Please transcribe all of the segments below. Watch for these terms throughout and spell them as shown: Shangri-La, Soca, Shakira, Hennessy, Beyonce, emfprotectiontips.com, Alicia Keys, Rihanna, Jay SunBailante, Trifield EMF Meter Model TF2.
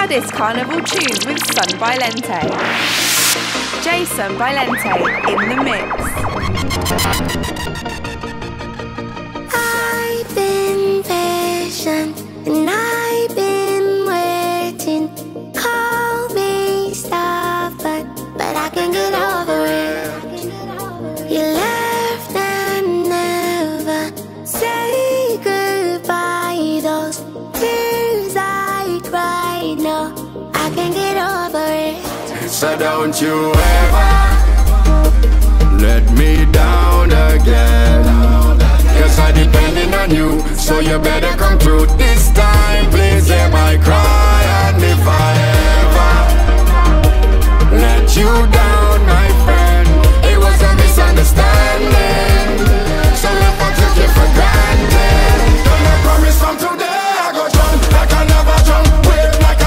Baddest carnival tunes with SunBailante. Jay SunBailante in the mix. I've been patient and I've been waiting. Call me stubborn, but I can get over it. You left and never say goodbye. Those tears I cry, no, I can get over it. So don't you ever let me down again. Cause I'm depending on you, so you better come through this time. Please hear my cry, and if I ever let you down, my friend, it was a misunderstanding. So if I took it for granted, then I promise from today I go drunk like I never drunk, wave like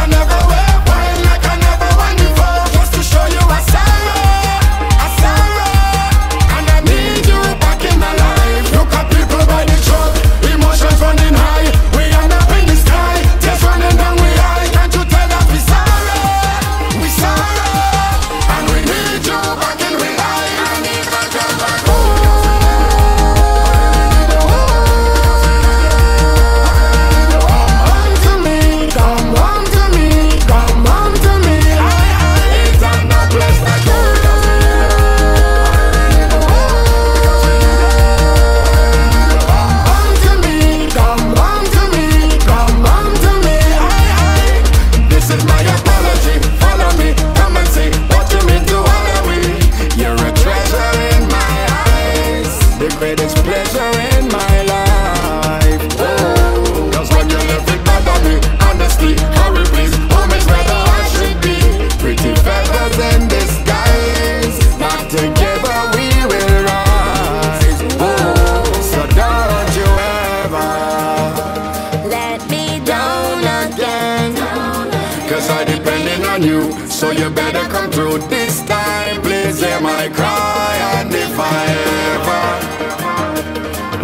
I never wave, wine like I never wine before, just to show you I sorry, I sorry, and I need you back in my life. By the truck, emotions running high. We end up in the sky, just running down we high. Can't you tell us we sorry, and we need you back in real life. I need my girl back home. Come to me, come home to me, come home to me. It's not a place like you. So you better come through this time. Please hear my cry, and if I ever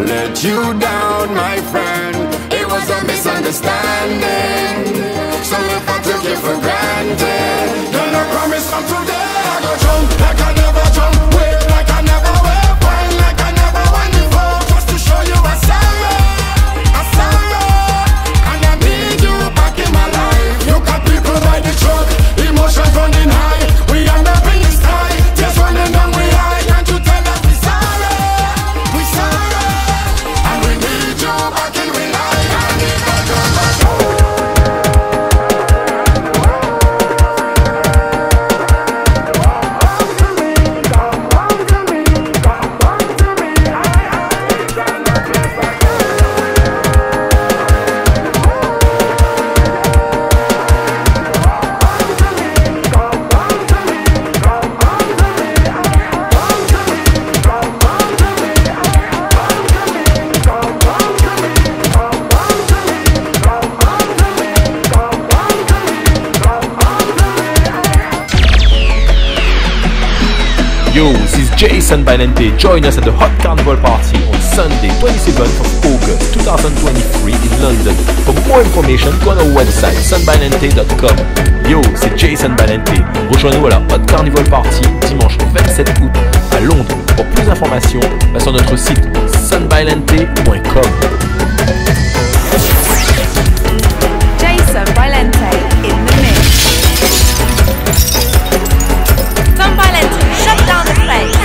let you down, my friend, it was a misunderstanding. So if I took you for granted, then I promise from today I go jump like I never jump, wave like I never wave, wine like I never wine before, just to show you I'm sorry, I'm sorry, and I need you back in my life. You got people by the truck, emotions running high, we end up in the sky, just running down we high. Can't you tell us we sorry, and we need you back in real life. I need my girl back Yo, this is Jay SunBailante. Join us at the Hot Carnival Party on Sunday, 27th of August 2023 in London. For more information, go on our website sunbailante.com. Yo, c'est Jay SunBailante. Rejoignez-nous à la Hot Carnival Party dimanche 27 août à Londres. Pour plus d'informations, va sur notre site sunbailante.com. Jay SunBailante in the mix. SunBailante. Shut down the place.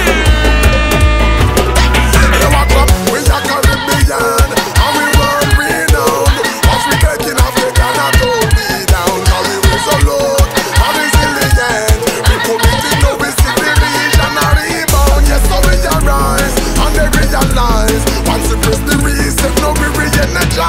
You walk up with a Caribbean, and we were renowned. Once we taking Africa, that hold me down. Cause we were so low, and resilient. We committed no misdemeanors and a rebound. Yes, so we arise, and they realize. Once we press the reset, no we re-energize.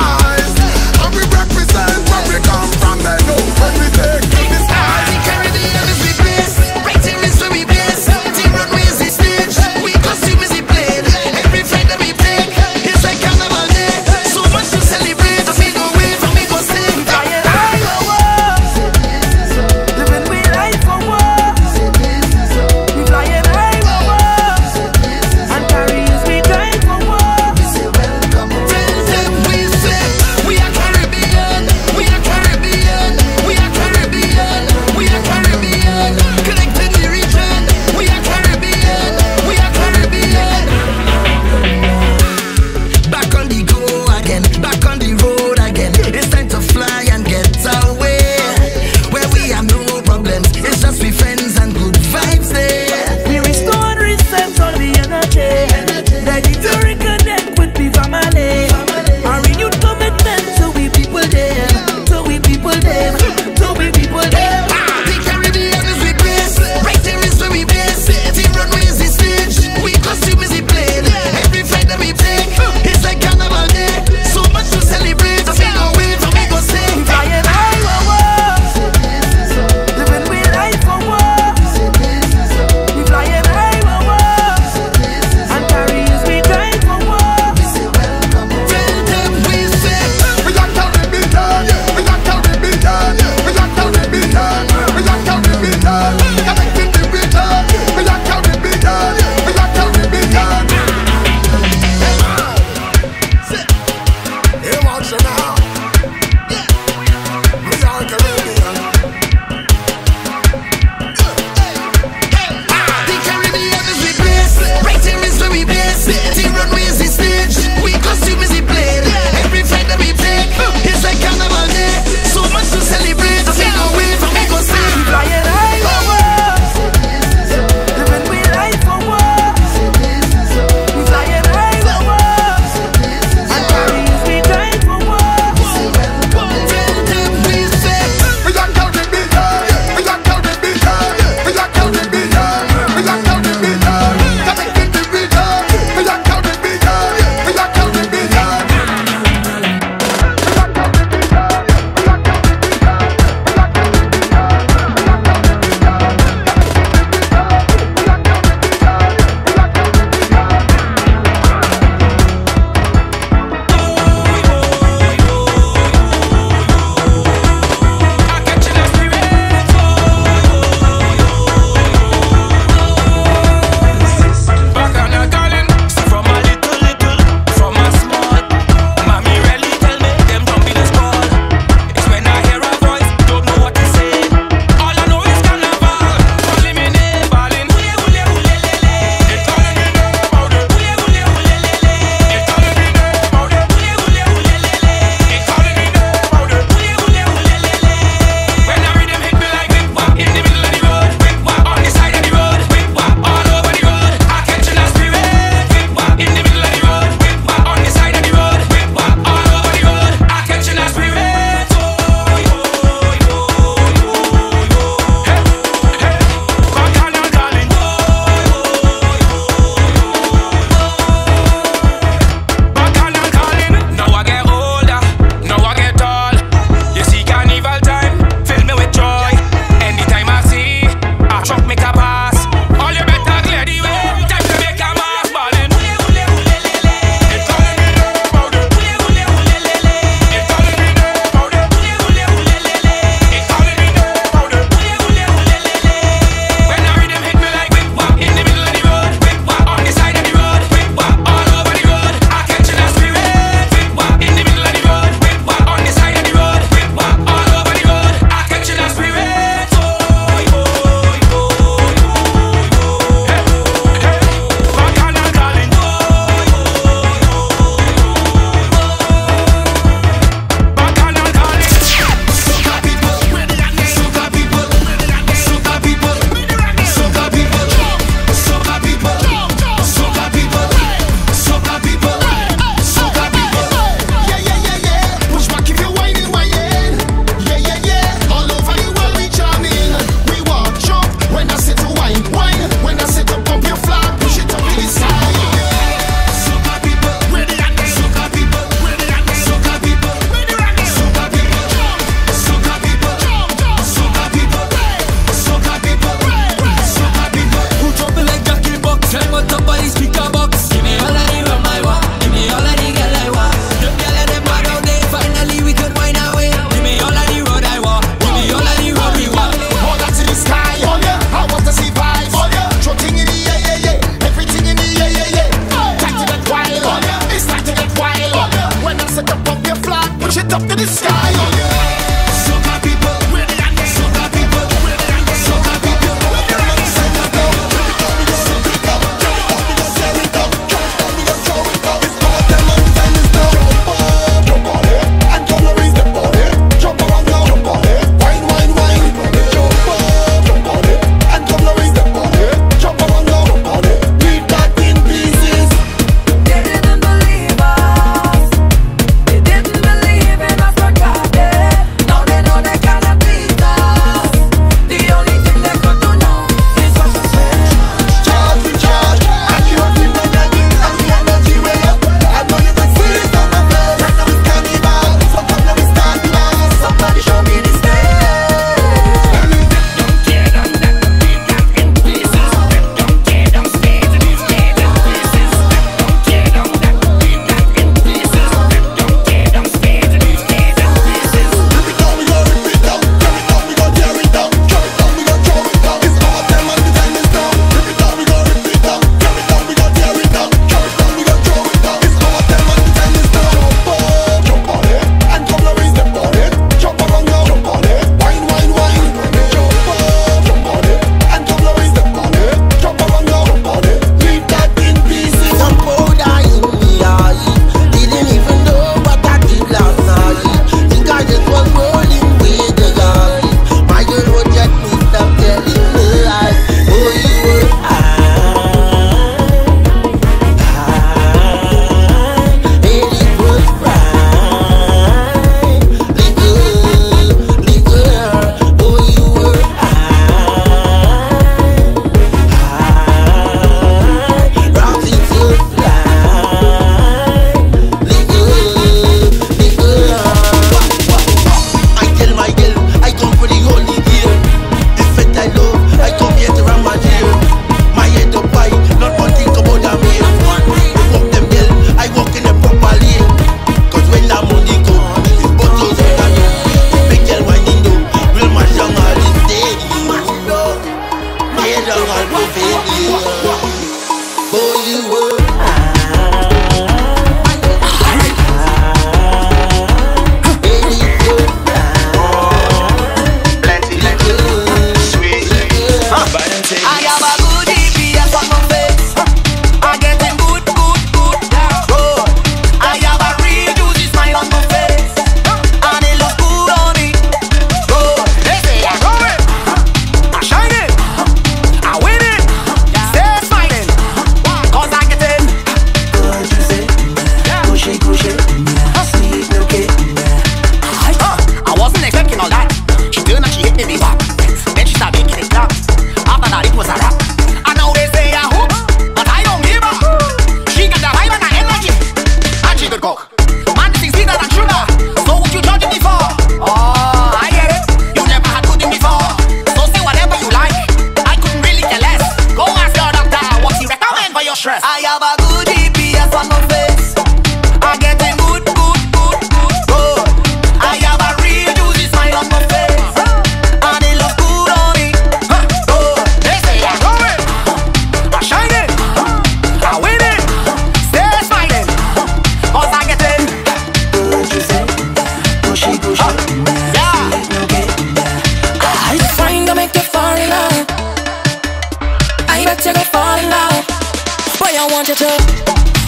want you to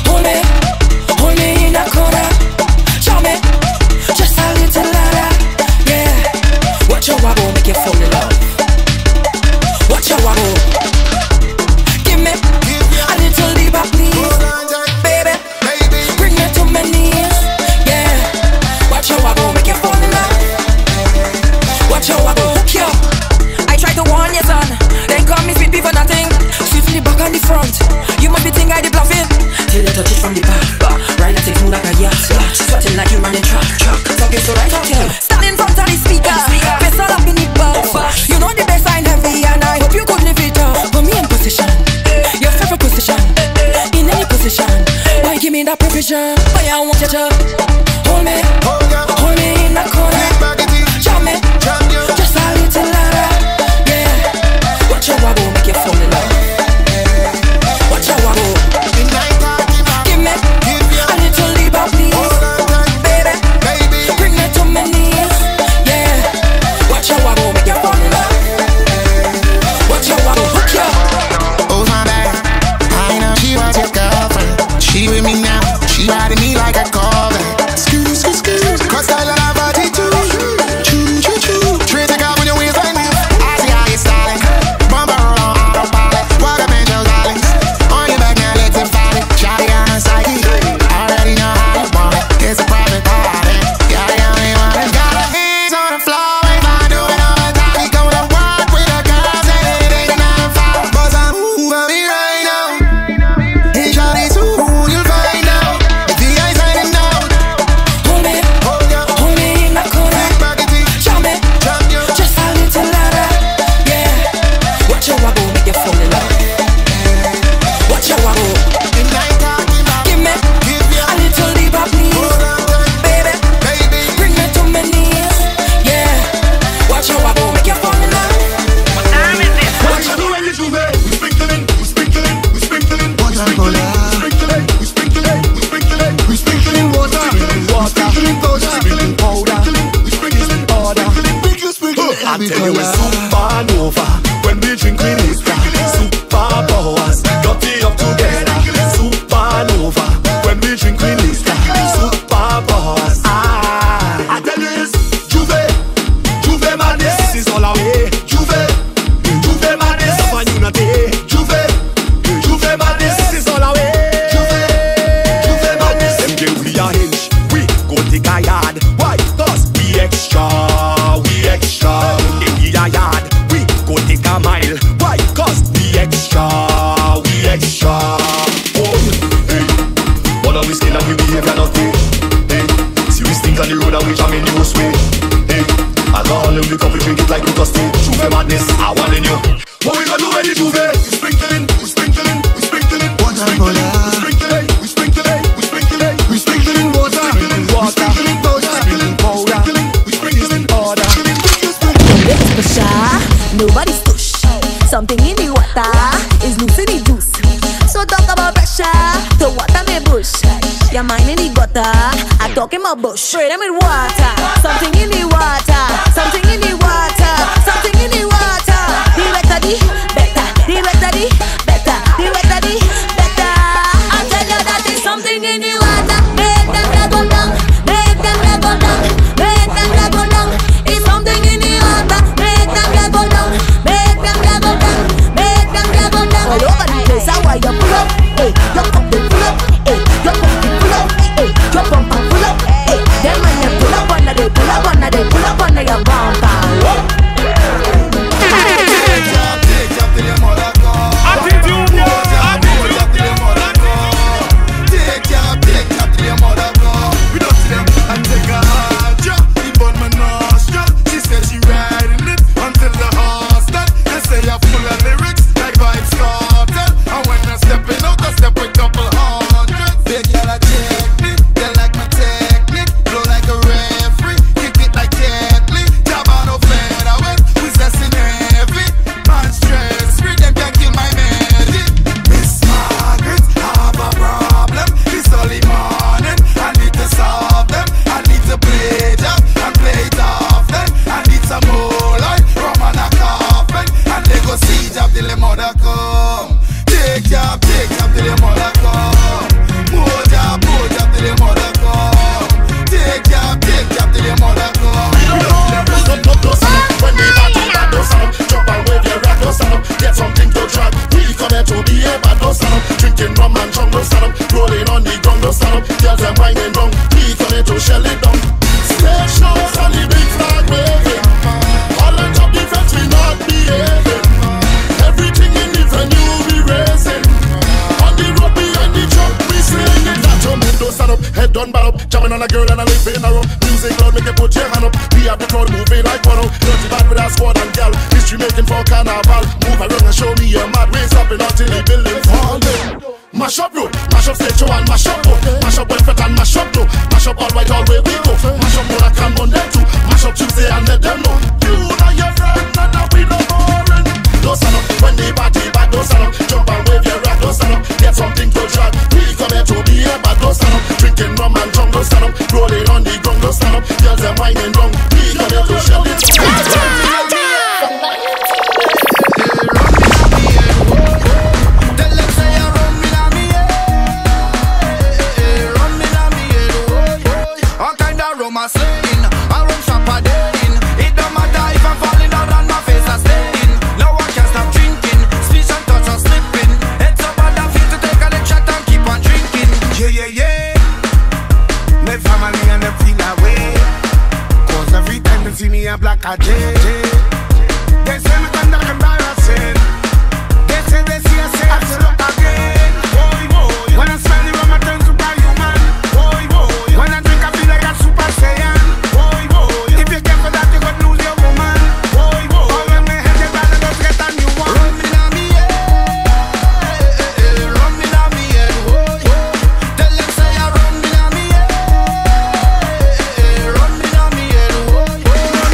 hold me in a corner. Show me just a little louder, yeah. Watch your wobble, make you fall in love. Watch your wobble. Give me a little diva, please, baby. Bring me to my knees, yeah. Watch your wobble, make you fall in love. Watch your wobble, hook you. I tried to warn you, son. Then call me sweet before nothing. The back and the front, you must be thinking I the bluffing. Till you touch it from the back, right at the moon like a yacht. Sweating like you running track. Talking so right out here, standing in front of the speaker. Best all up in the box. You know the best sign heavy, and I hope you could live it up. Put me in position, your favorite position, in any position. Why give me that provision? Why I want you to hold me in the corner. Jump me, just a little louder, yeah. Watch your wobble, make you fall in love. Straight in with water, something in the water, something in the water, something in the water. The better, the better, the better, the better, the better, the better. I tell you that there's something in the water. Make them let go down, make them let go down, make them let go down. It's something in the water. Make them let go down, make them let go down, make them let go down. All over the place, I want you pull up, hey, you pump the pull up, hey, you pump the pull up, hey, you pump. Pull up, pull up, pull up. a girl and a lip in a row. Music loud, make you put your hand up. We have the crowd moving like one out. Dirty bad with a squad and gal. History making for carnival. Move around and show me your mad ways up and until the building's falling. Mash up road, mash up stage show and mash up road. Mash up Winfred and mash up though. Mash up all right all way we go. Mash up Monac and Monday too. Mash up Tuesday and let them know. You know your friend and that we no boring. Don't stand up, when they body back, don't stand up. Jump and wave your rag, don't stand up. Get something to drag, we come here to be a bad, don't stand up. Drinking rum and drunk, don't stand up. Rolling on the ground, don't stand up. Girls are whining wrong, we come here to shell it. Black Jay, they say me conduct embarrassing. They say they see us say I should look again. Boy, boy, when I smell the rum, I turn superhuman. Boy, boy, when I drink, I feel like a super saiyan. Boy, boy, if you care for that, you could lose your woman. Boy, boy, or when my head is bad, I don't get a new one. Rum in a me head, rum in a me head. Tell them say I rum in a me head, rum in a me head.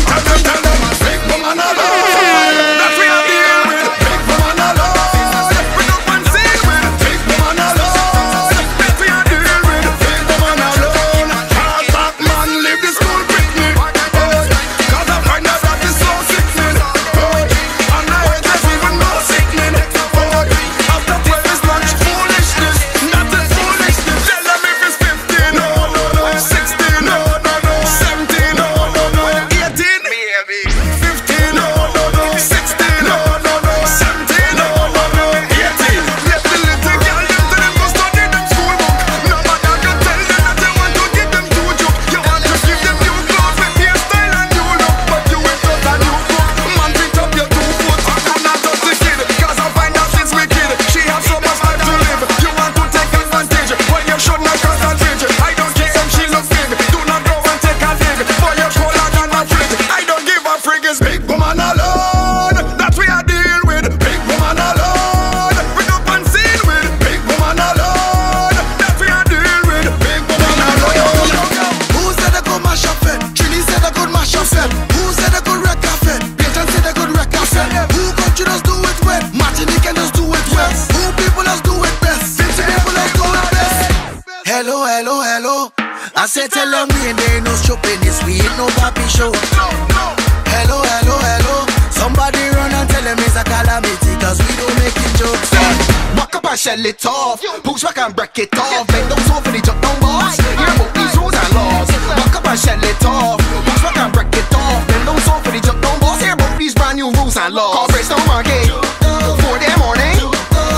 Shell it off, push back and break it off. Make those off and they jump down bars. Hear about these rules and laws. Back up and shell it off, push back and break it off. Make those off and they jump down bars. Hear about these brand new rules and laws. Corporate no market, 4 in the morning.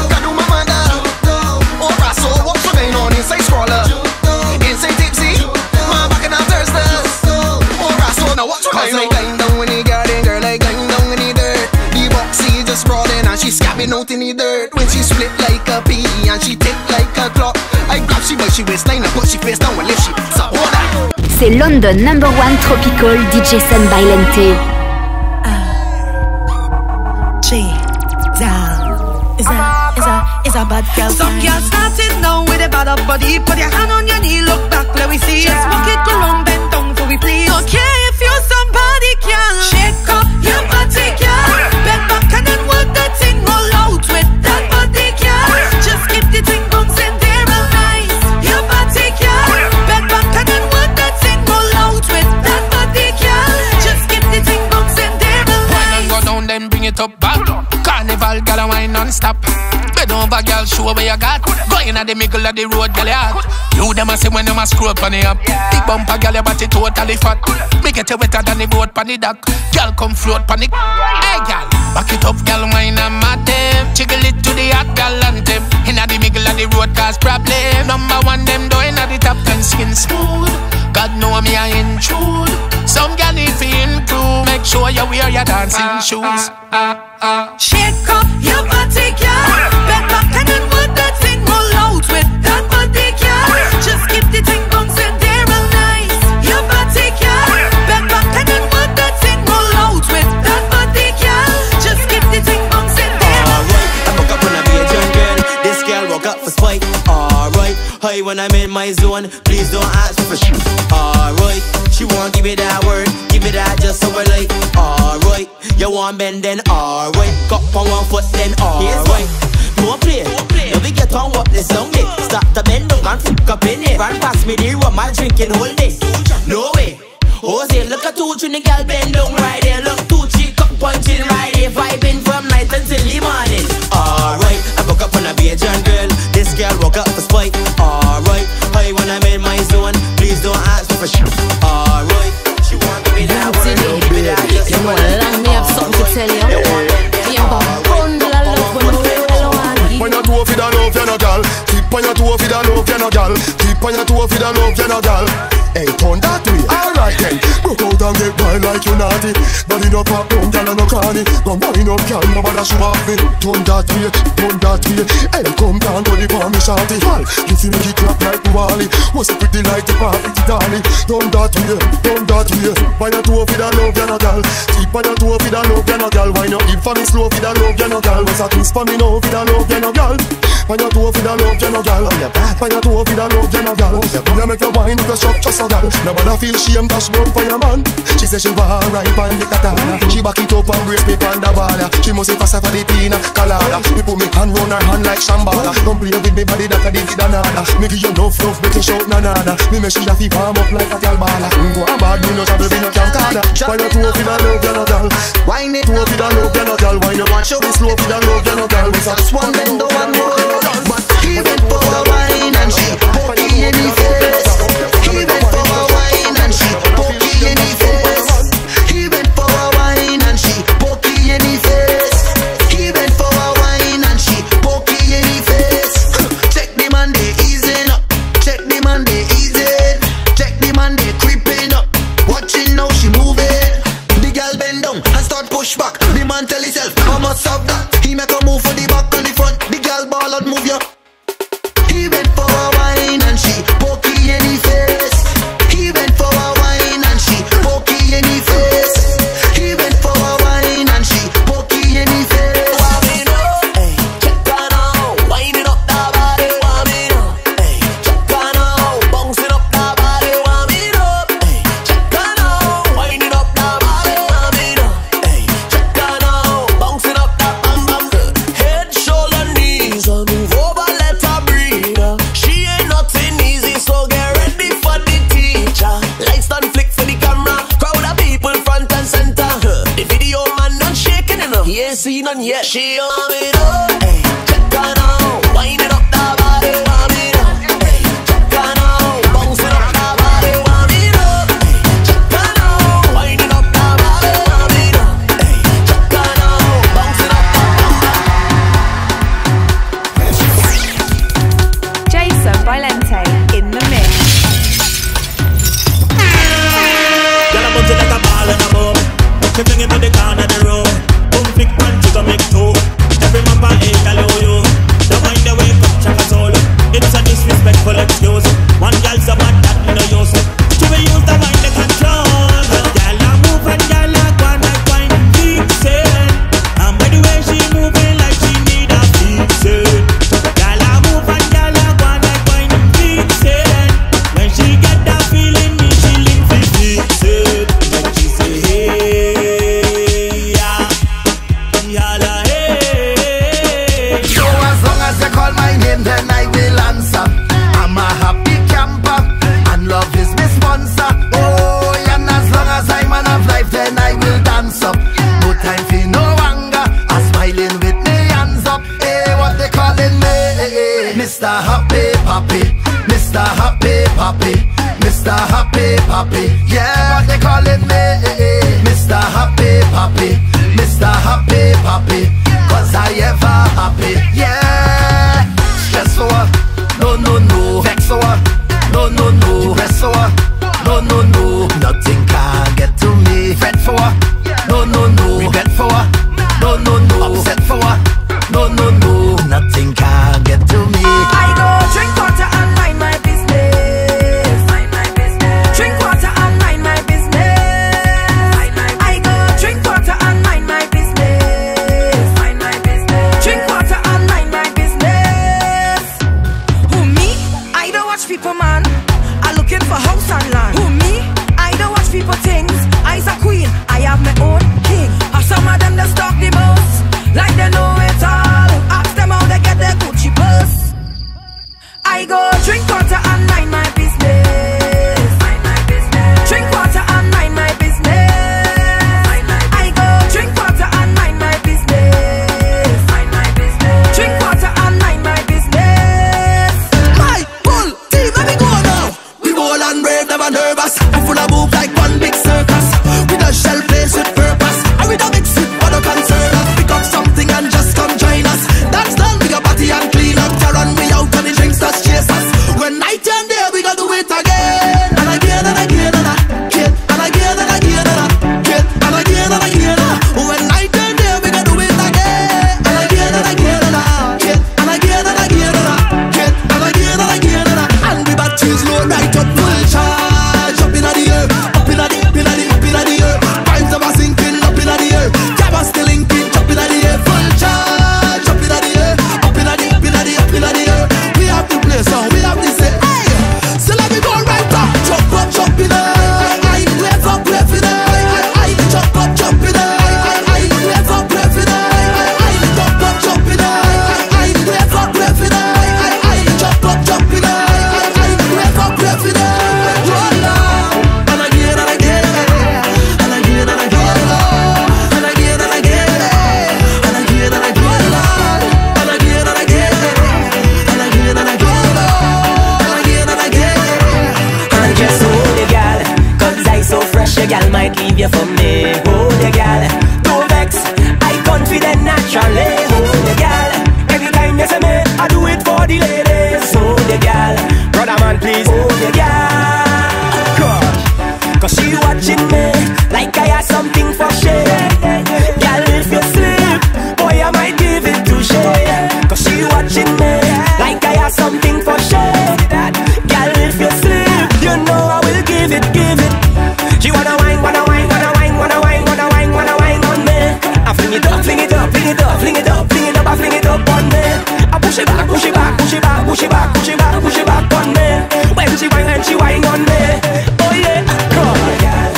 Got do my manga, or Rasso. What's going on inside scroller? Inside tipsy, my back and I'm thirsty. Or Rasso, now what's going on? Cause I climb down in the garden, girl, I climb down in the dirt. The boxy just sprawling and she scabbing out in the dirt. When she split like and she tick like a clock. I grab she by she waistline and put she face down and lift she. So hold on. C'est London #1 tropical DJ SunBailante. Is a bad girl. Some girls starting now with a bad up body. Put your hand on your knee, look back, let we see. Just walk it around, bend down for we please. Don't care if you're somebody, girl. Shake up your body, girl. Bend back and then work that thing all out with that body, girl. Just keep the thing bouncing there all night. Your body, girl. Bend back and then work that thing all out with that body, girl. Just keep the thing bouncing there all night. Why not go down then bring it up back? Carnival gotta wine non-stop. Over girl, show where you got. Going at the middle of the road, girl, you hot. You them a say when them a screw up on the up. Big bumper, girl, your body totally fat. Make it wetter than the boat on the dock. Girl, come float on the. Hey, girl, back it up, girl, wine and mad them. Jiggle it to the hot girl and them. In at the middle of the road, cause problem. #1 them doing at the top 10 skin smooth. God know me I intrude. Some girl if you improve, make sure you wear your dancing shoes. Shake up your body, girl. And then work that thing all out with that body, girl. Just keep the thing bouncing there all night. high when I'm in my zone. Please don't ask me for shit. Alright, she won't give me that word. Give me that just so I like. Alright, you want bend then alright. Got on one foot then alright. No play, no we get on what this Sunday. Start to bend up and fuck up in it. Run past me there what my drinking whole day. No way. Oh, say look at two trini girl bend down right there. Look two cheek up punching right there. Vibing from night until the morning. Alright, I woke up on a beach and girl. This girl woke up for spite. Alright, I when I'm in my zone. Please don't ask me for shit. Alright, she want to be that word. You know long me have something to tell you. You have a bundle of love when you feel. When you're too off, you don't love, you're no girl. Keep on your too off, you don't love, you're no girl. Keep on your too off, you don't love, you're no girl. Hey, turn that way, alright then. Broke out and get by like you naughty. Body no pop, don't tell her no cranny. Go wine up, girl, no bother show off me. Turn that way, hey, come down, don't leave on me shawty. Well, you see me kick clap like Wally. What's up with the light, the party, the darling. Turn that way, why not do with a love, you're no girl. Keep on your toe with a love, you're no girl. Why not give for me slow with a love, you're no girl. What's a kiss for me now with a love, you're no girl. Why not do with a love, you're no girl. Why not do with a love, you're no girl. You make your wine with a shop, just nobody feel shame, dash down for your man. She says she want right on the katana. She back it up and brace me on the baller. She must have passed for the pina colada. Me put me hand round her hand like shambala. Don't play with me body that I did another. Me give you enough love, make you shout nanana. Me make she laugh warm up like a galbala. Go a bad, me no trouble, me no cancada. Why not two of you that love, you're no girl. Why not two of you that love, you're no girl. Why not one show me slow, you that love, you're no girl. It's just one bend, no one more. But he went for a wine and she put me in his face. He went for a wine and she pokey in his face. He went for a wine and she pokey in his face. He went for a wine and she pokey in his face. Check the man they easing up. Check the man they easing. Check the man they creeping up. Watching how she moving. The girl bend down and start push back. The man tell himself I must have that. He make a move for the back and the front. The girl ball out move ya. He went for a wine and she pokey in his face. Yeah, she on it all. Hey, check on out, wind it up the body, warm it up. Hey, check on out, bounce it up the body, warm it up. Hey, check on out, wind it up the body, warm it up. Hey, check on out, bounce it up the body. Jay SunBailante in the mix. Got a bunch of like a ball in a bowl. She bring it to the corner of the road. Make two. Every mappa ain't hello you. Don't mind the way up, check us all. It's a disrespectful excuse. One girl's a bad that you know use. She will use the mind to control. But girl I move and girl I go and I find fixing. And by the way she moving like she need a fixing. Girl I move and girl I go and I find fixing. When she get that feeling me she link to fixing. When she say hey. Then I will answer. I'm a happy camper and love is my sponsor. Oh, and as long as I'm man of life, then I will dance up. No time for no anger, I'm smiling with me hands up. Hey, what they calling me? Mr. Happy Papi, Mr. Happy Papi, Mr. Happy Papi. Yeah, what they calling me? Mr. Happy Papi, Mr. Happy Papi. Cause I ever happy. Yeah. No, no, no. Vex over. No, no, no. Depress over. No, no, no. Nothing can get to me. Fret for. No, no, no. Regret for. No, no, no. Upset for. No, no, no. Nothing can get to me. I go drink water and mind my business. Drink water and mind my business. me. Oh, the girl, don't vex, I confident naturally. Oh, the girl, every time you say me, I do it for the ladies. Oh, the girl, brother man please. Oh, the girl, gosh, cause she watching me like I have something for share. Girl, if you sleep, boy I might give it to share. Cause she watching me like I have something for share. Girl, if you sleep, you know I will give it, give it. She wanna wine, wanna wine, wanna wine, wanna wine, wanna wine, wanna wine on me. I fling it up, fling it up, fling it up, fling it up, fling it up, I fling it up on me. I push it back, push it back, push it back, push it back, push it back, push it back on me. When she wine and she wine on me, oh yeah, come girl,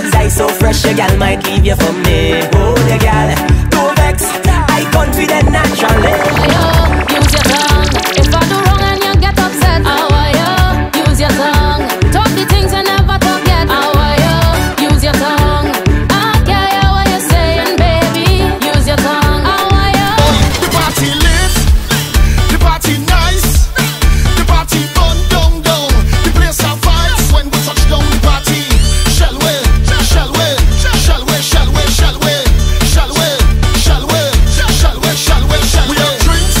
'cause I so fresh, a girl might leave you for me. Oh the girl, don't vex, I confident naturally. Yo, use your tongue. If I do wrong and you get upset, I want you use your tongue. Talk the things I never talk yet. Use your tongue, I don't care what you're saying, baby. Use your tongue, I want you. The party lit, the party nice, the party on down. The place of vibes when we touch down the party. Shall we, shall we, shall we, shall we, shall we, shall we, shall we, shall we, shall we, shall we. We have drinks,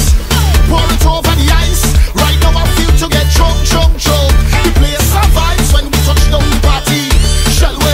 pour it over the ice. Right now I feel to get drunk, drunk, drunk. The place of vibes when we touch down the party. Shall we?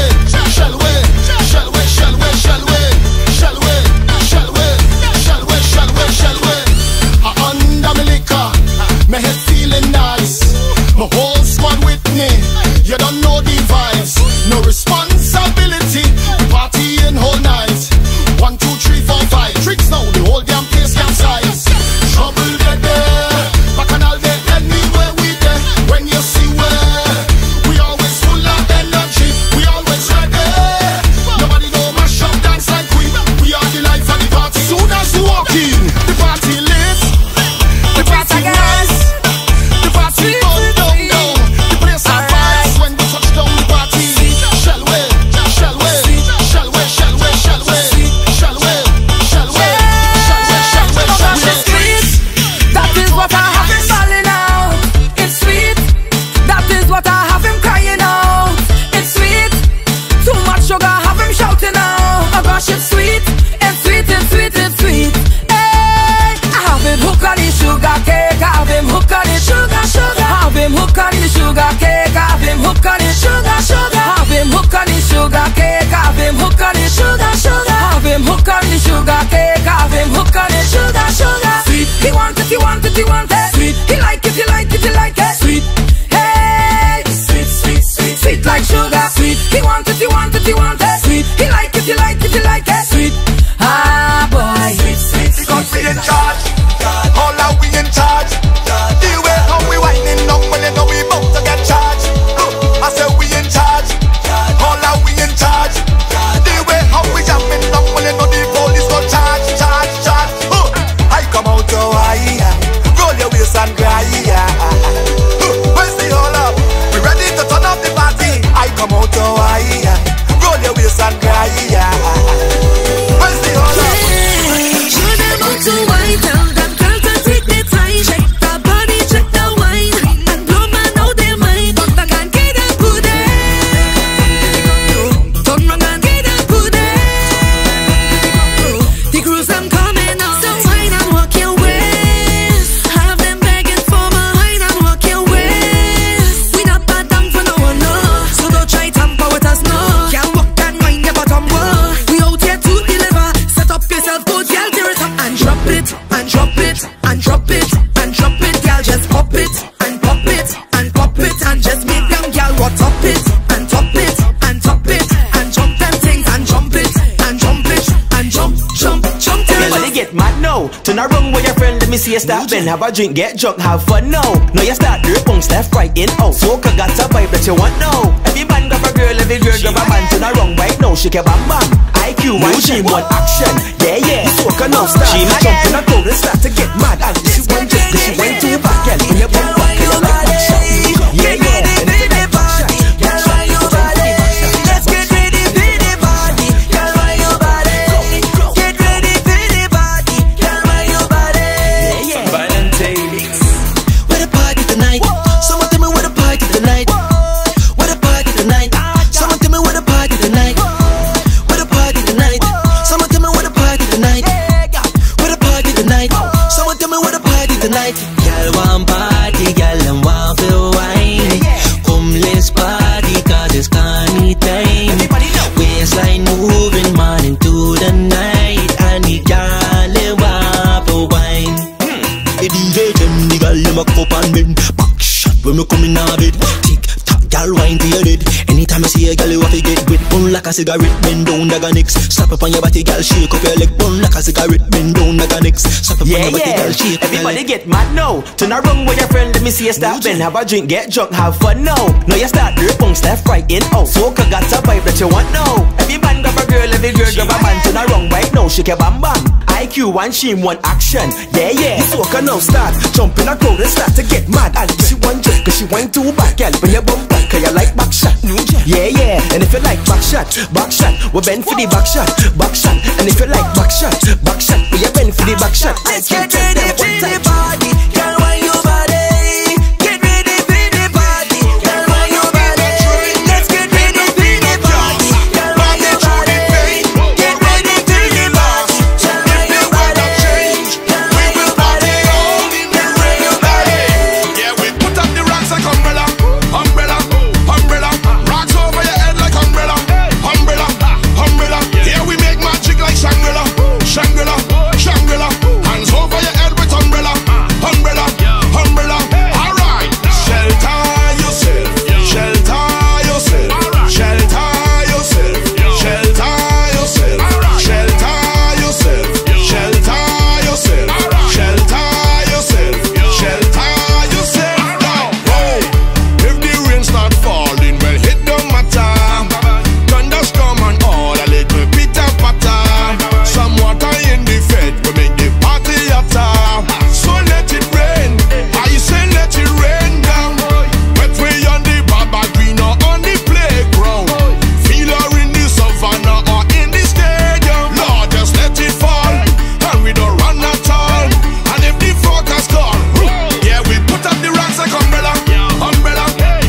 Have a drink, get drunk, have fun now. Now you start your punks left, right, in, out. Soca got a vibe that you want now. Every man got a girl, every girl got a man. Turn around right now, shake your bam bam. IQ, one she want action. Yeah, yeah, Soca now start. She jump in a cold and start to get mad. And she went this, she went too back. Girl, when you bump back, you like that shot. Yeah, yeah. like a cigarette, bend down like a nix. Slap up on your body, girl, shake up your leg. Bun like a cigarette, bend down like a nix. Slap up on your body, girl, shake up your leg. Everybody get mad now. Turn around with your friend, let me see you stop. Then have a drink, get drunk, have fun now. Now you start your punks left, right, in, out. Soca got a vibe that you want now. Every man grab a girl, every girl grab a man. Turn around right now, shake your bam bam. IQ and shame, one action. Yeah, yeah. Soca now start, jump in a crowd and start to get mad. And she want just cause she want too bad, girl. When you bump back, cause you like back shot. Yeah, yeah. And if you like back shot, we bend for the back shot, and if you like back shot, we bend for the back shot. Let's get ready for the party, girl, why you body? Get ready for the party, girl, why you body? Let's get ready for the party, girl, why you body? Get ready for the party, girl, why you body? Girl, why you body? Girl, why you body? Yeah, we put up the rocks like umbrella, umbrella, umbrella, rocks over your head like umbrella. Shangri-La, Shangri-La, Shangri-La. Hands over your head with umbrella, umbrella, umbrella. Alright, shelter yourself, shelter yourself, shelter yourself, shelter yourself, shelter yourself, shelter yourself, shelter yourself, shelter yourself. Now, if the rain start falling, well, it don't matter. Thunderstorm and all a little pitter patter. Some water in the fed, we make the party hotter. So let it rain, I say let it rain down. Wet we on the baba green or on the playground. Feel her in the savannah or in the stadium. Lord, just let it fall, and we don't run at all. And if the focus gone, yeah, we put up the rocks like umbrella, umbrella,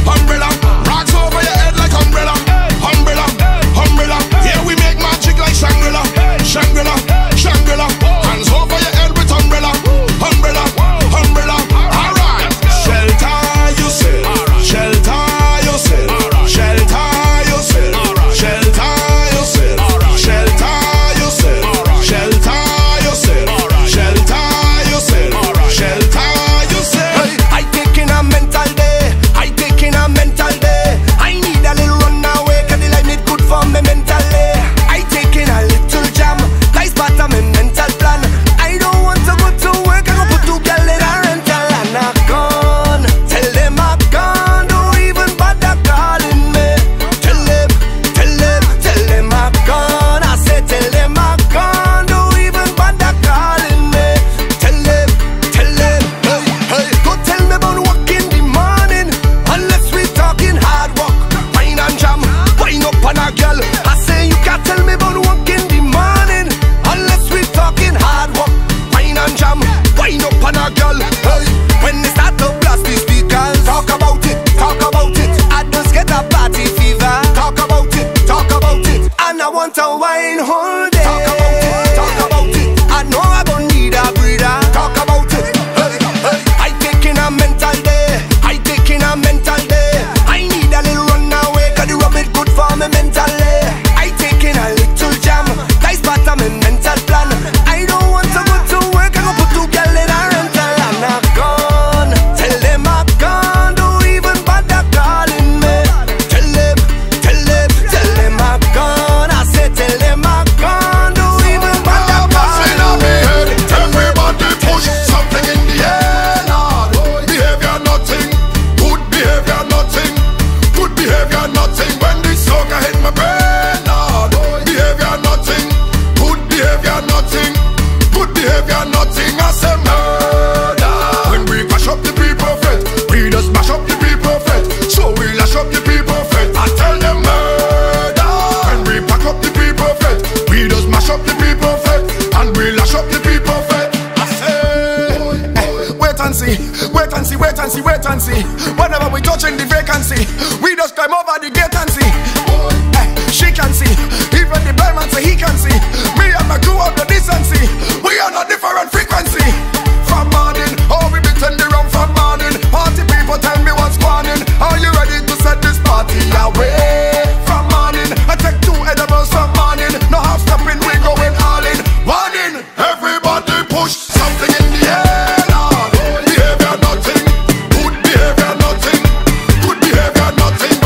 umbrella. Rocks over your head like umbrella, umbrella, umbrella. Yeah, we make magic like Shangri-La, Shangri-La, Shangri-La. Hands over your head with umbrella, umbrella, umbrella. Alright, shelter yourself, shelter yourself, shelter yourself, shelter yourself, shelter yourself, shelter yourself, shelter yourself, shelter yourself. Hey, I taking a mental day, I taking a mental day. I need a little run away, cause the life need good for me mentally. I taking a little jam, nice part of me mental plan. I don't want to go to work, I go put two girl in a rental and I gone. Tell them I gone, don't even bother calling me. Tell them, tell them, tell them I gone. I said tell them I gone, don't even bother calling me. Tell them, tell them. Hey, hey, don't tell me about work in the morning unless we talking hard work. Wine and jam, wine up on a girl. I say you can't tell me about work in the morning unless we talking hard work. Wine and jam, wine up on a girl. Hey, when they start to blast the speakers, talk about it, I just get a party fever. Talk about it, and I want a wine whole day. Talk about it, I know I gon' need a breather. Talk about it, hey, hey. I taking a mental day, I taking a mental day. I need a little run away, cause the rum it good for me mentally. I taking a little jam, guys part of me mental plan. I don't want to go to work, I go put two girl in a rental and I gone. Tell them I gone, don't even bother calling me. Tell them, tell them, tell them I gone. I said tell them I gone, don't even bother calling me. Everybody push something in the air. Behavior nothing, good behavior nothing, good behavior nothing. When this song I hit my brain, behavior nothing, good behavior nothing, good behavior nothing. I say murder. When we crash up the people fed, we just mash up the people fed, so we lash up the people fed. I tell them murder. When we pack up the people fed, we just mash up the people fed, and we lash up the people fed. I say. Wait and see, wait and see, wait and see, wait and see. Whenever we touching the vacancy, we just climb over the gate and see. She can see, even the blind man say he can see. Me and my crew of the decency, we are on a different frequency. From morning, oh we pretend the rum from morning. Party people tell me what's going on. Are you ready to set this party away? From morning, I take two edibles from morning. No half stepping, we going all in. Warning, everybody push something in the air. Behavior nothing, good behavior nothing, good behavior nothing.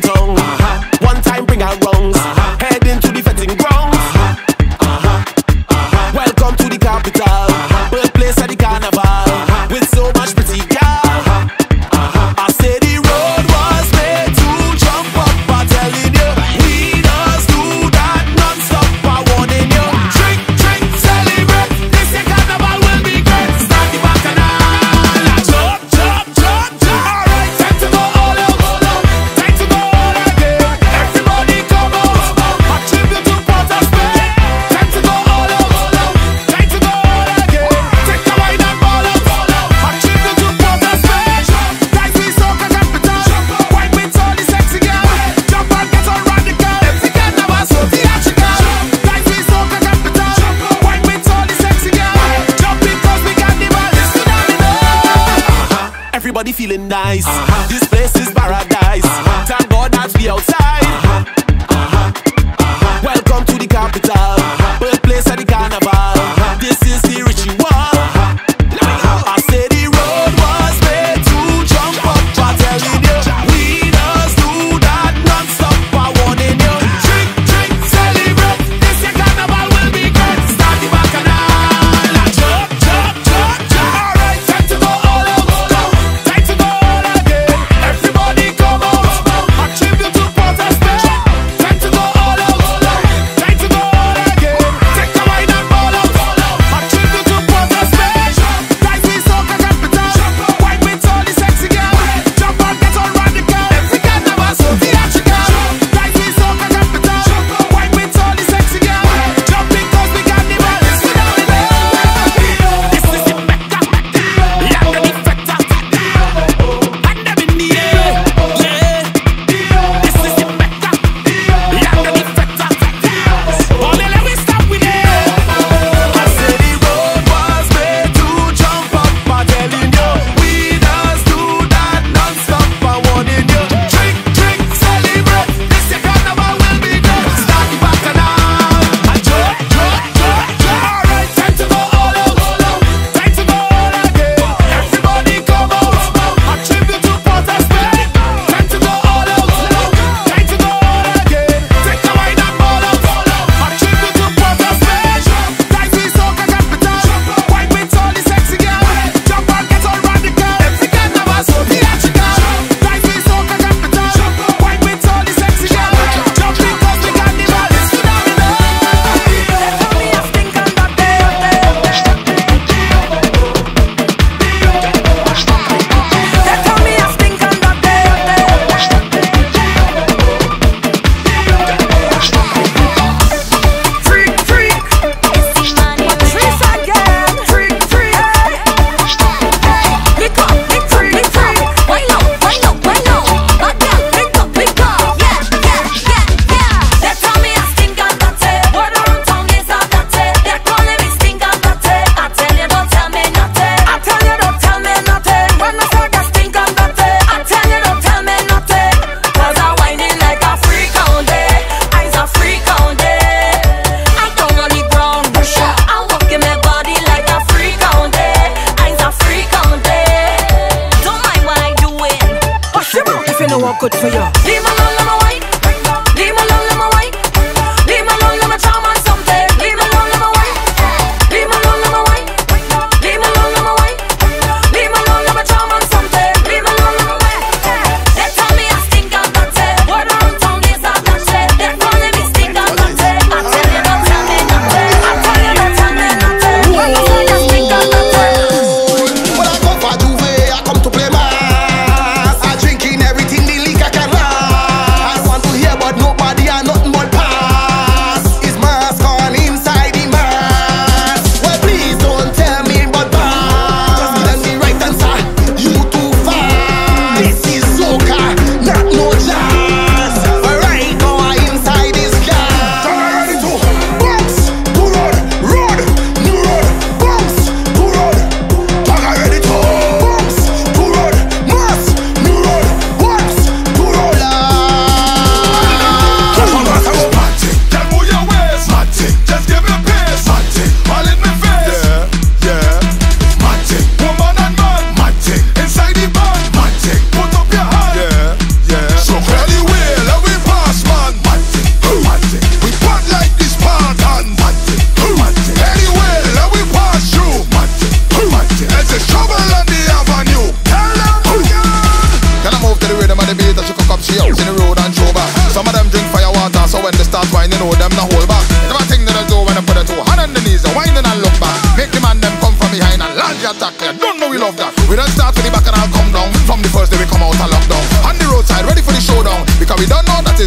fetting tongue. One time bring out wrongs. Head into the fetting grounds. Welcome to the capital, birthplace of the carnival. With so much pretty girl. I say the road was made to jump up, I'm telling you. We just do that non-stop, I'm warning you. Drink, drink, celebrate. This year carnival will be great. Start the bacchanal. Jump, jump, jump, jump. Alright, time to go all out, time to go all again. Everybody come out, contribute to Port of Spain. Time to go all out, time to go all again. Take the wine and ball out, contribute to Port of Spain. Dance with Soca capital, wine with all the sexy girl. Jump and get all radical. Every carnival so theatrical. Dance with Soca capital, wine with all the sexy girl. Jump because we carnival is phenomenal. Everybody feeling nice. This place is paradise. Thank God that we outside. Welcome to the capital, birthplace of the carnival. This is the ritual. I say the road was made to jump up, I'm telling you. We just do that non-stop, I'm warning you. Drink, drink, celebrate. This year carnival will be great. Start the bacchanal. Jump, jump, jump, jump. Alright, time to go all out, time to go all again. Everybody come out, contribute to Port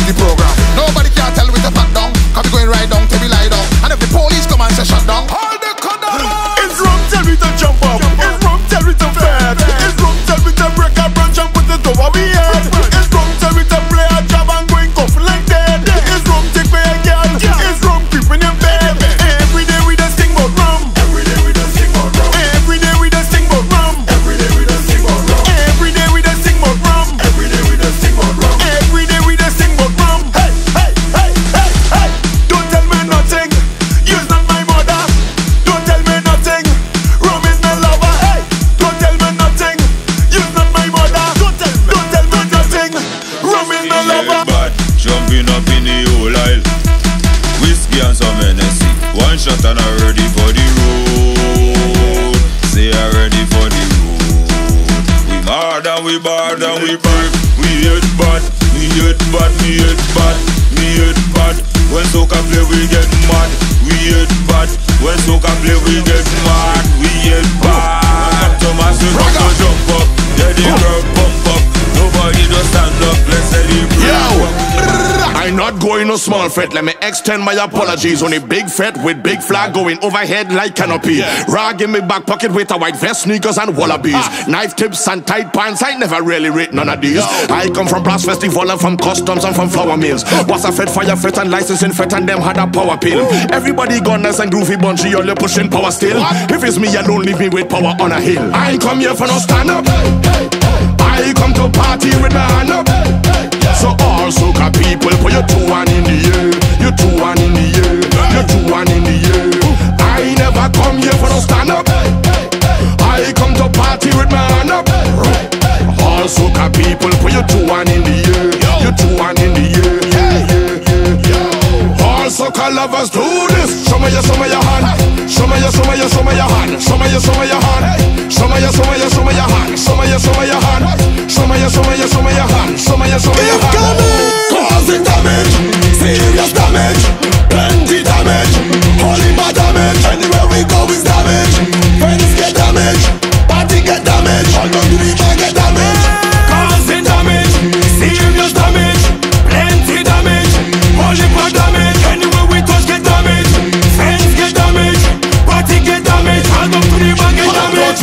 in the program. Nobody can tell with the pat down, cause we going right down till we lie down. And if the police come and say shut down, all the condom. It's wrong, tell me to jump up. It's wrong, tell me to fed. It's wrong, tell me to break a branch and put it over me head. It's wrong, tell me to play a job and going cough like that. It's wrong, take me a girl. It's wrong, keeping in bed. Every day we just think about rum. Every day we just think about rum. Every day we just think about rum. Every day we just think about rum. Every day we just think about rum. Every day we just think about rum. Every day we just think about rum. Hey, hey, hey, hey, hey. Don't tell me nothing. You're not my mother. Don't tell me nothing. Rum is my lover. Hey, don't tell me nothing. You're not my mother. Don't tell me nothing. Rum is my lover. Bad, jumping up in the whole aisle. Whiskey and some Hennessy. One shot and I'm ready for the road. Say I'm ready for the road. We mad and we bad and we bad. We hate bad, we hate bad, we hate bad, we hate bad. When Soca play we get mad. We hate bad, when Soca play we get mad. We hate bad. Thomas we got to jump up. Yeah, the girl pump up. Nobody don't stand up, let's celebrate. Yo, I'm not going no small fret. Let me extend my apologies on a big fret with big flag going overhead like canopy. Rag in my back pocket with a white vest, sneakers and wallabies. Knife tips and tight pants, I never really rate none of these. I come from brass festival and from customs and from flour mills. Was a fed, fire fed and licensing fed and them had a power pill. Everybody gone nice and groovy bunchy, only pushing power still. If it's me alone, leave me with power on a hill. I ain't come here for no stand up. I come to party with my hand up. So all Soca people, put your two hand in the air. Your two hand in the air. Your two hand in the air. I never come here for no stand up. I come to party with my hand up. All Soca people, put your two hand in the air. Your two hand in the air. All Soca lovers do this. Show me your hand. Show me your, hand. Show me your, hand. Show me your, hand. Show me your, hand. Show me your, hand. Show me your, hand. Causing damage, serious damage, plenty damage, holy my damage. Anywhere we go is damage. Friends get damage, party get damage, all the people get damage. Causing damage, serious damage, plenty damage, holy my damage. Anywhere we touch get damage. Friends get damage, party get damage, all the people get damage.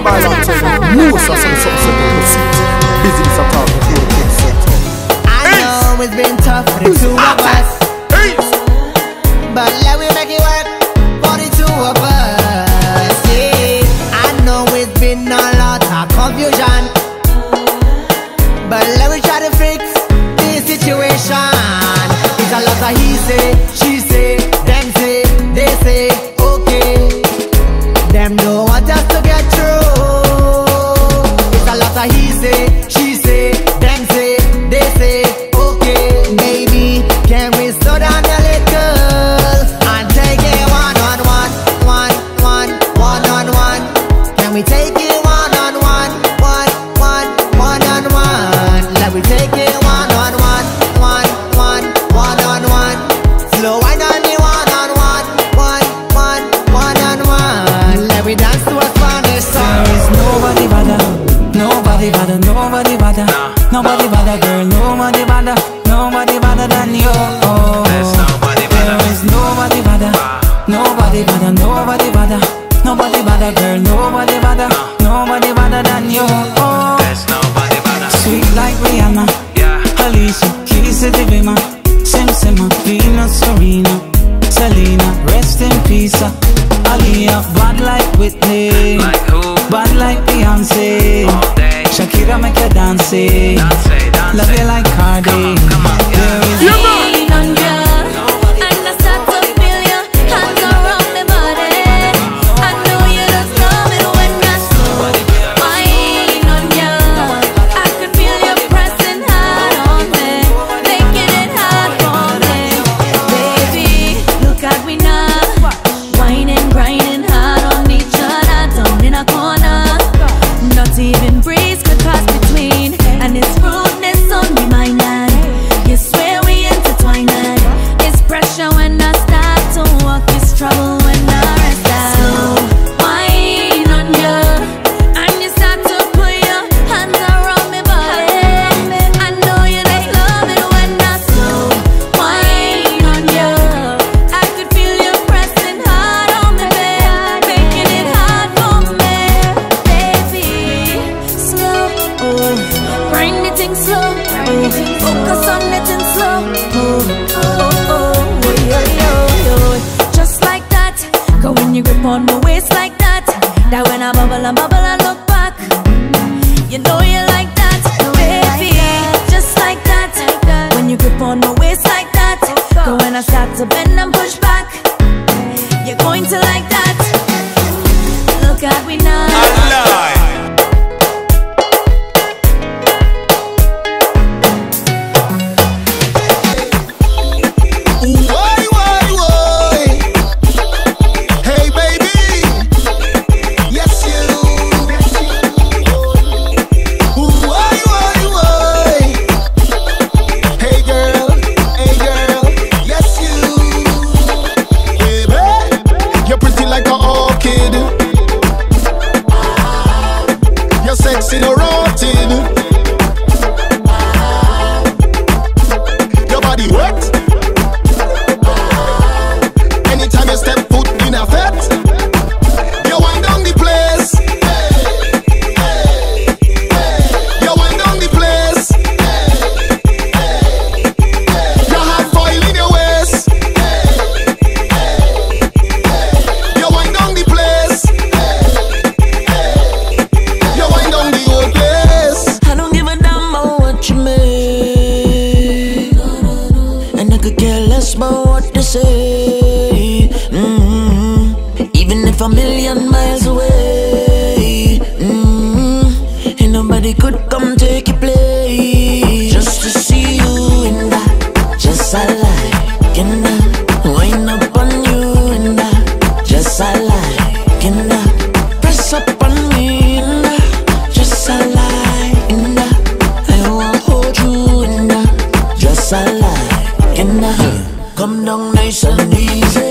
SunBailante. Moose as some music. Business at all. I know it's been tough for the two of us, but let me make it work for the two of us. Yeah. I know it's been a lot of confusion, but let me try to fix this situation. It's a lot of he say, she say, them say, they say, okay. Them know what us to get through. It's a lot of he say, she say, them say, they say, okay. Maybe can we slow down a little? We take it one on one. Let me take it one on one. Slow wine on the one on one. Let me dance to a Spanish song. There is nobody better, nobody better, nobody better, nobody better, girl, nobody better, nobody better than you. Oh, there is nobody better, nobody better, nobody better. Nobody better, girl, nobody better, nobody better than you. Oh, there's nobody better. Sweet like Rihanna, yeah. Alicia Keys is the Bima, Simsima, Venus, Serena, Selena, rest in peace. Aliyah, bad like Whitney, like who? Bad like Beyonce. All day. Shakira make you dance, dance, dance. Love you like Cardi. Come on, come on, yeah. There is nobody. Come down nice and easy.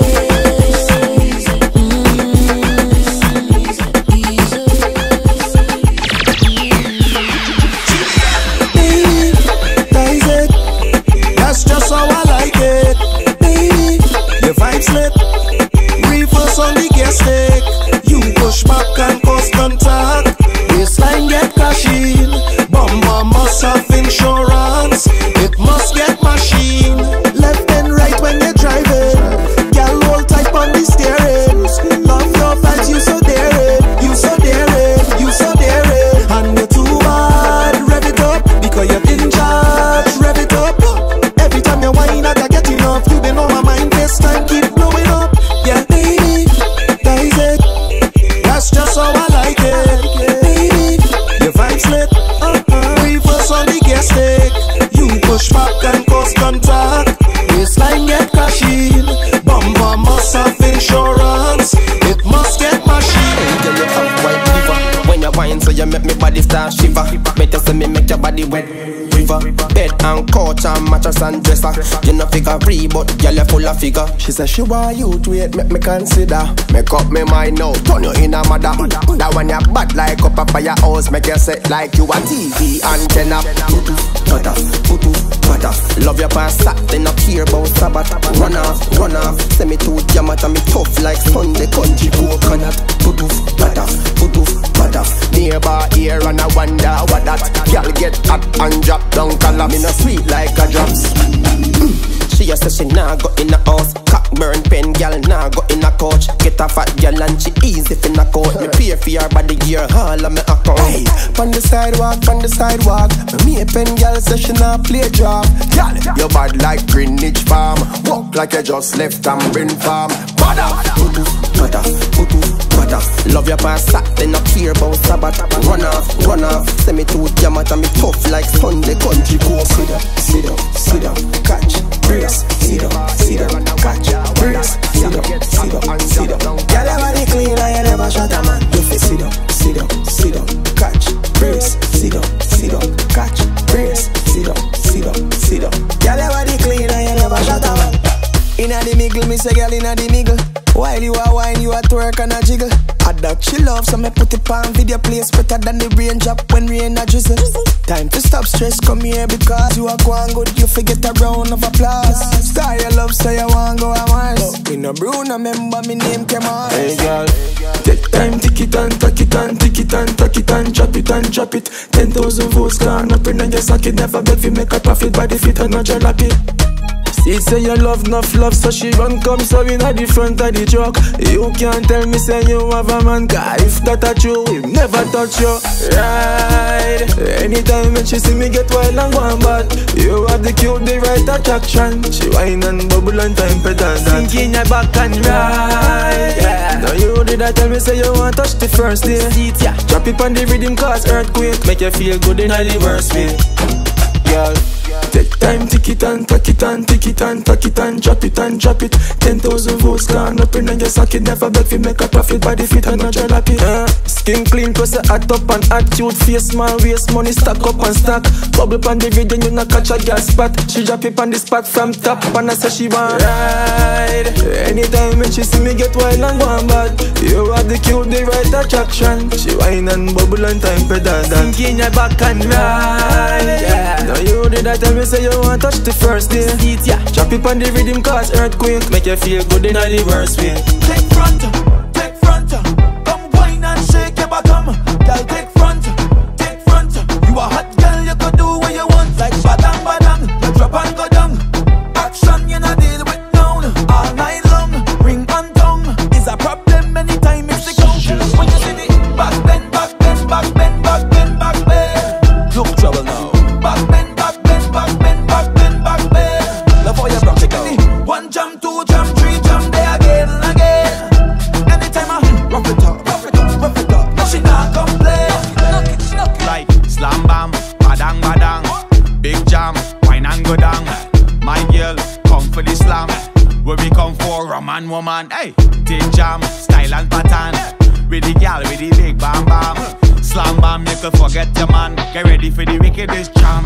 so you make me body start shiver. Better say me make your body wet river. Bed and couch and mattress and dresser. You no figure free but girl you full of figure. She say she want you to wait, make me consider. Make up me mind now, turn you in a mother. That one you bad like up a firehouse. Make you set like you a TV antenna. Love your past, then up here about Sabbath. Run off, run off. Send me to Yamata, me tough like Sunday country coconut. Neighbor here and I wonder what that. Y'all get up and drop down collapse. Me no sweet like a drops. She just say she nah go in a house. Cock burn pen, y'all nah go in a couch. Get a fat girl and she easy fin a coat. Me pay for your body, gear all of me account. Hey, on the sidewalk, on the sidewalk. Me a pen girl say she nah play drop. Y'all, you bad like Greenwich Farm. Walk like you just left and been farm. Bada, putu, bada, putu, bada. Love your past, then up here about Sabbath. Run off, run off. Send me to Yamata, me tough like Sunday country go. Sit up, sit up, sit up, catch. Sit up, sit up, catch breeze. Sit up, sit up, sit up. Girl, your body clean and you never shot a man. You feel sit up, sit up, sit up, catch breeze. Sit up, catch breeze. Sit up, sit up, sit up. Girl, your body clean and you never shot a man. Inna the middle, me say girl inna the middle. While you a wine, you a twerk and a jiggle. I doubt she love, so me put it on video place better than the rain drop when rain a drizzle. Time to stop stress, come here because you are going good, you forget a round of applause. Star your love, so you want go a Mars. In a Bruno, remember me name Kemal. Hey girl, take time, tick it and tuck it and tick it and tuck it and drop it 10,000 votes gone up in your socket. Never bet we make a profit by the fit and not jalopy. She say you love enough love, so she run come so in at the front of the truck. You can't tell me say you have a man, cause if that a true, we never touch you. Ride, anytime when she see me get wild and go on bad. You have the cute, the right attraction. She whine and bubble and time better than that. Sink in your back and ride, yeah. Now you did that tell me say you want touch the first day. Yeah. Drop it on the rhythm cause earthquake. Make you feel good in all the worst way. Girl, take time, tick it and tuck it and tick it and tuck it and drop it 10,000 votes gone up in your socket. Never beg we make a profit by the fit and not jalopy. Skin clean cause you hot up and attitude. Face small waste money stack up and stack. Bubble pan the video you not catch a girl spot. She drop it on the spot from top and I say she want ride. Anytime when she see me get wild and go on bad. You have the cute, the right attraction. She whine and bubble and time better than. Sink in your back and ride, yeah. Now you did that tell me say you want touch the first day. Yeah. Drop it on the rhythm cause earthquake. Make you feel good in all the worst way. Take front, come wine and shake your bottom. Girl, take front, you a hot girl, you could do what you want. Like badang badang, you drop and go down. Action you not deal with down. All night long, ring and tongue is a problem anytime it's the go. When you see the back bend, back bend, back bend, back bend, back bend. Look trouble now. Back bend. Woman, hey, take jam, style and pattern. With the gal, with the big bam bam, slam bam, you could forget your man. Get ready for the wickedest jam.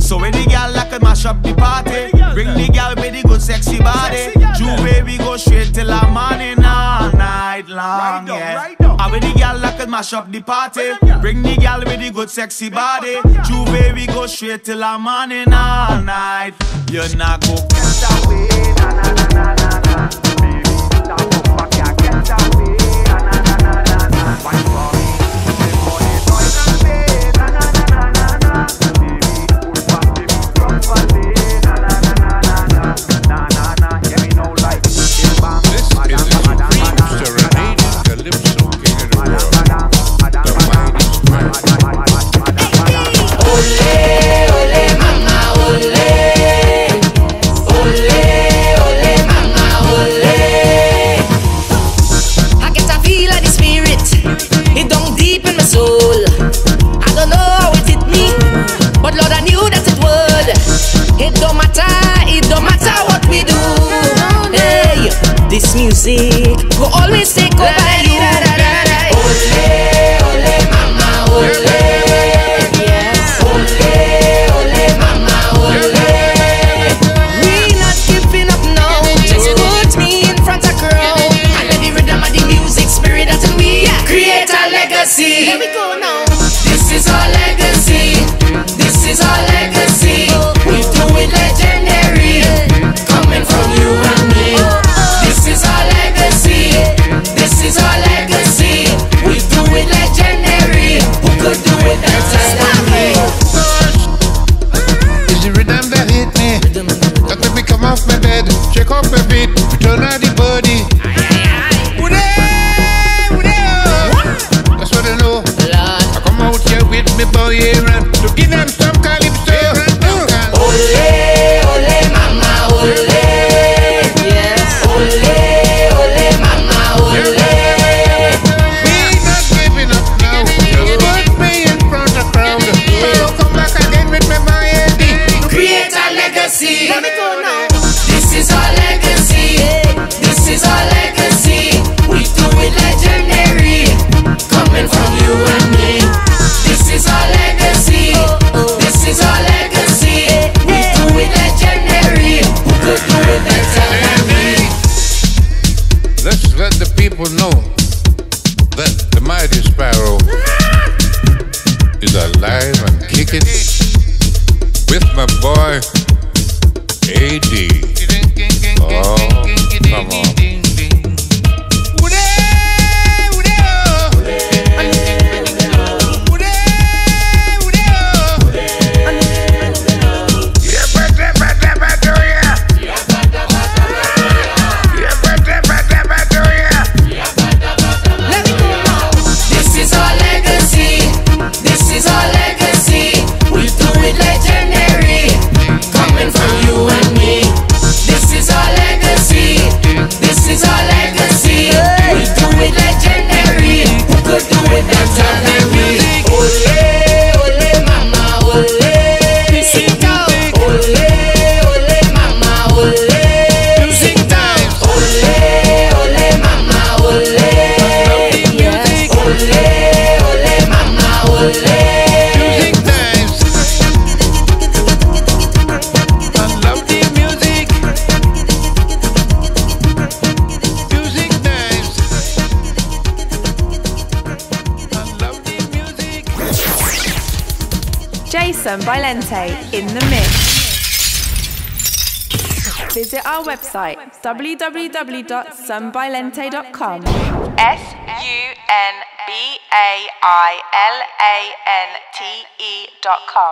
So with the gal, I could mash up the party. Bring the gal with the good sexy body. True baby, go straight till the morning, all night long, yeah. And with the gal, I could mash up the party. Bring the gal with the good sexy body. True baby, go straight till the morning, all night. You're not go that way, na na na na na. This music will always take over you. Ole, ole, mama. go now. This is our legacy. This is our legacy. We do it legendary, coming from you and me. This is our legacy. This is our legacy. We do it legendary. Who could do it better than me? It's the rhythm that hit me. That made me come off my bed, shake off my beat, turn out the body. To give them some calypso. Ole, ole, mama, ole. Yes. Ole, ole, mama, ole. We're not giving up now. Put me in front of crowd. I'll come back again with my mind. Create a legacy. Let me go now. This is our legacy. This is our legacy. We do it legendary, coming from you and me. This is our legacy. This is our legacy. We do it legendary. Who could do it better than me? Let's let the people know that the mighty sparrow is alive and kicking with my boy AD. Oh, come on. Jay SunBailante in the mix. Visit our website www.sunbailante.com.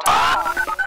SUNBAILANTE.com.